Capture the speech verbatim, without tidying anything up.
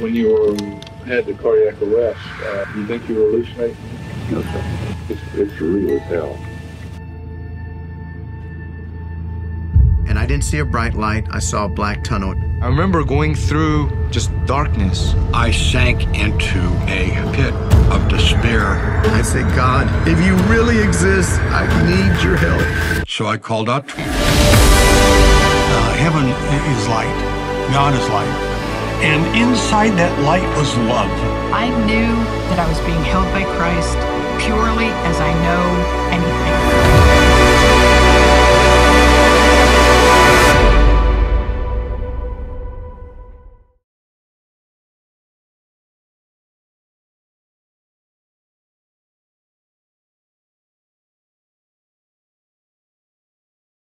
when you were, had the cardiac arrest, uh, you think you were hallucinating? No, sir. It's, it's real as hell. And I didn't see a bright light. I saw a black tunnel. I remember going through just darkness. I sank into a pit of despair. I said, God, if you really exist, I need your help. So I called out to him. Uh, heaven is light. God is light. And inside that light was love. I knew that I was being held by Christ purely as I know anything.